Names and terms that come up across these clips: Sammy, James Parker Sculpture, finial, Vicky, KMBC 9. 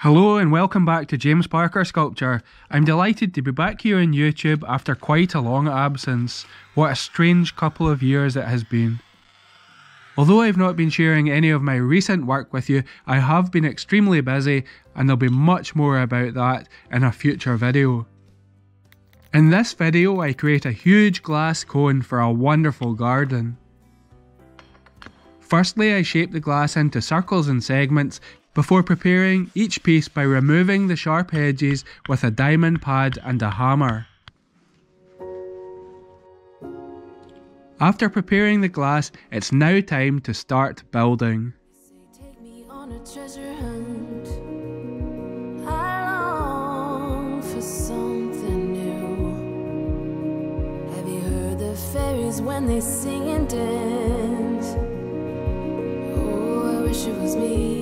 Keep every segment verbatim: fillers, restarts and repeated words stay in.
Hello and welcome back to James Parker Sculpture. I'm delighted to be back here on YouTube after quite a long absence. What a strange couple of years it has been. Although I've not been sharing any of my recent work with you, I have been extremely busy and there'll be much more about that in a future video. In this video I create a huge glass cone for a wonderful garden. Firstly, I shape the glass into circles and segments before preparing each piece by removing the sharp edges with a diamond pad and a hammer. After preparing the glass, it's now time to start building. Have you heard the fairies when they sing and dance? Oh, I wish it was me.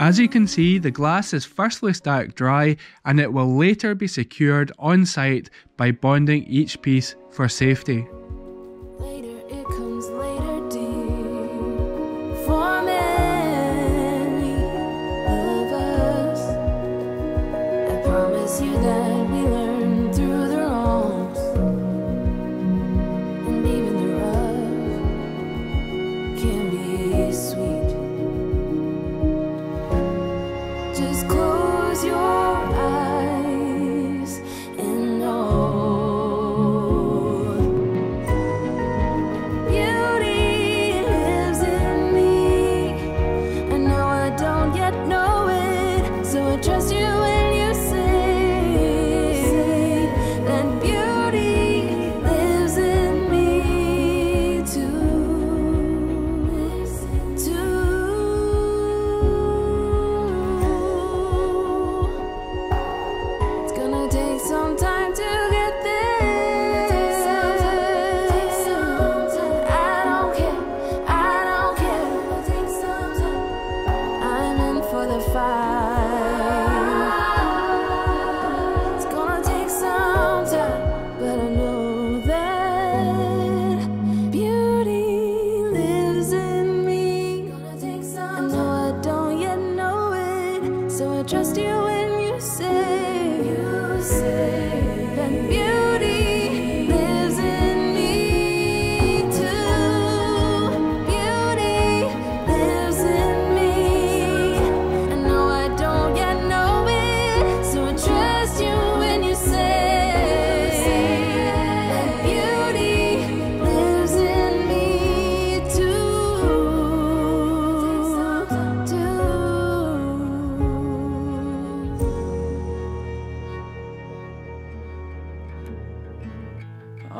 As you can see, the glass is firstly stacked dry and it will later be secured on site by bonding each piece for safety.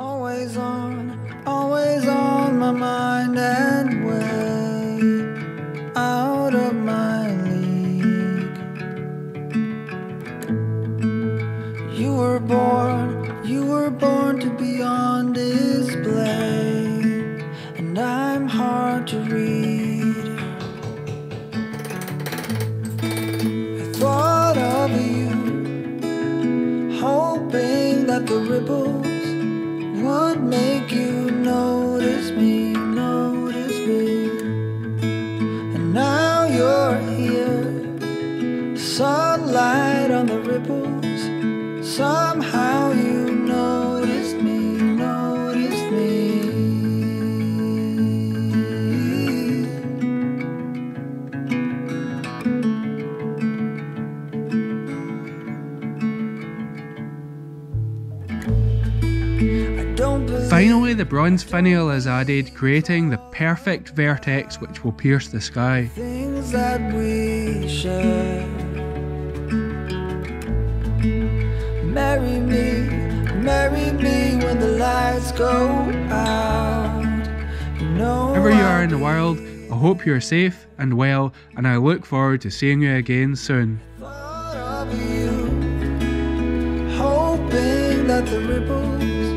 Always on, always on my mind and way out of my league. You were born, you were born to be on display, and I'm hard to read. I thought of you, hoping that the ripples would make you notice me, notice me. And now you're here, sunlight on the ripples. Somehow you noticed me, noticed me. Finally, the bronze finial is added, creating the perfect vertex which will pierce the sky. Things that we share. Marry me, marry me when the lights go out. You know, wherever you are in the world, I hope you're safe and well, and I look forward to seeing you again soon. Thought of you, hoping that the ripples